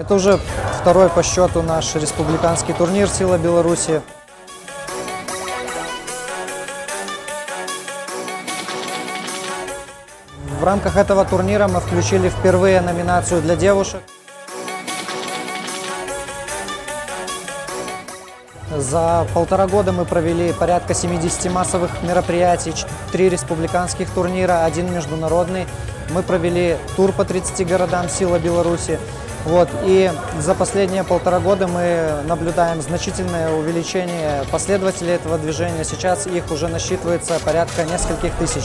Это уже второй по счету наш республиканский турнир «Сила Беларуси». В рамках этого турнира мы включили впервые номинацию для девушек. За полтора года мы провели порядка 70 массовых мероприятий, 3 республиканских турнира, 1 международный. Мы провели тур по 30 городам «Сила Беларуси». И за последние полтора года мы наблюдаем значительное увеличение последователей этого движения. Сейчас их уже насчитывается порядка нескольких тысяч.